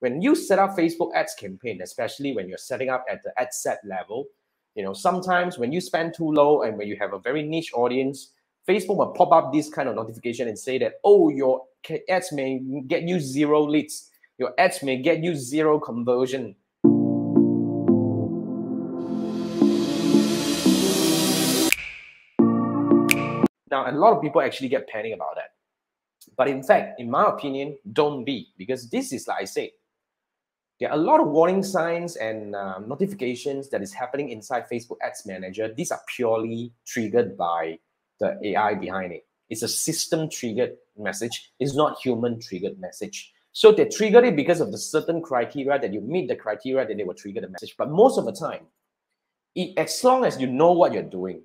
When you set up Facebook ads campaign, especially when you're setting up at the ad set level, you know, sometimes when you spend too low and when you have a very niche audience, Facebook will pop up this kind of notification and say that, oh, your ads may get you 0 leads. Your ads may get you 0 conversion. Now, a lot of people actually get panic about that. But in fact, in my opinion, don't be, because this is, like I said, there are a lot of warning signs and notifications that is happening inside Facebook Ads Manager. These are purely triggered by the AI behind it. It's a system-triggered message. It's not human-triggered message. So they triggered it because of the certain criteria that you meet the criteria that they will trigger the message. But most of the time, as long as you know what you're doing,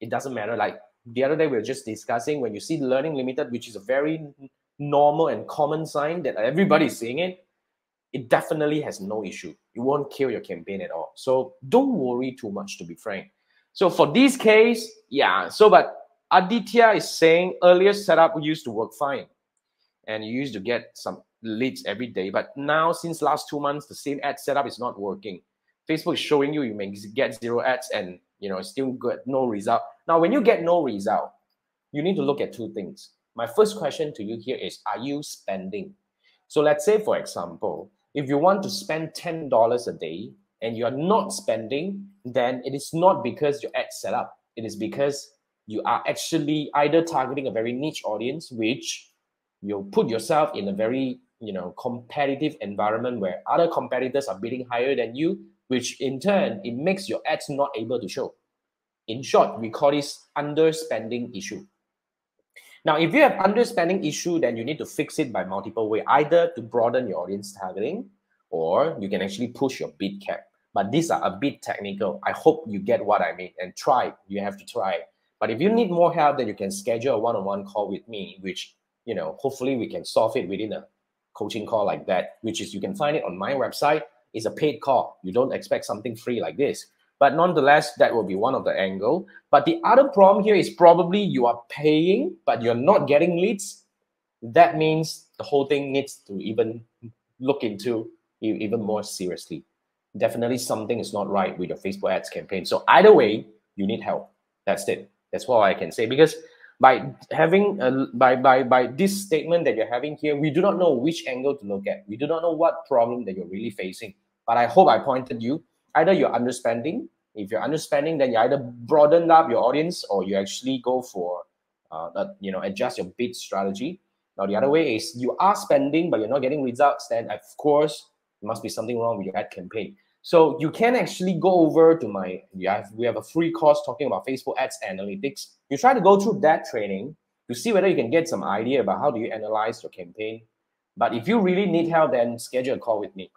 it doesn't matter. Like the other day, we were just discussing when you see learning limited, which is a very normal and common sign that everybody's seeing it, it definitely has no issue. It won't kill your campaign at all. So don't worry too much, to be frank. So for this case, yeah. So, but Aditya is saying earlier setup used to work fine and you used to get some leads every day. But now since last 2 months, the same ad setup is not working. Facebook is showing you, you may get 0 ads and you know, still get no result. Now, when you get no result, you need to look at 2 things. My first question to you here is, are you spending? So let's say, for example, if you want to spend $10 a day and you're not spending, then it is not because your ad set up. It is because you are actually either targeting a very niche audience, which you'll put yourself in a very, you know, competitive environment where other competitors are bidding higher than you, which in turn, it makes your ads not able to show. In short, we call this underspending issue. Now, if you have underspending issue, then you need to fix it by multiple ways, either to broaden your audience targeting, or you can actually push your bid cap. But these are a bit technical. I hope you get what I mean and try. You have to try. But if you need more help, then you can schedule a one-on-one call with me, which, you know, hopefully we can solve it within a coaching call like that, which is you can find it on my website. It's a paid call. You don't expect something free like this. But nonetheless, that will be one of the angles. But the other problem here is probably you are paying, but you're not getting leads. That means the whole thing needs to even look into even more seriously. Definitely something is not right with your Facebook ads campaign. So either way, you need help. That's it. That's what I can say. Because by having by this statement that you're having here, we do not know which angle to look at. We do not know what problem that you're really facing. But I hope I pointed you. Either you're underspending. If you're underspending, then you either broaden up your audience or you actually go for, you know, adjust your bid strategy. Now, the other way is you are spending, but you're not getting results. Then, of course, there must be something wrong with your ad campaign. So you can actually go over to my, we have a free course talking about Facebook ads analytics. You try to go through that training to see whether you can get some idea about how do you analyze your campaign. But if you really need help, then schedule a call with me.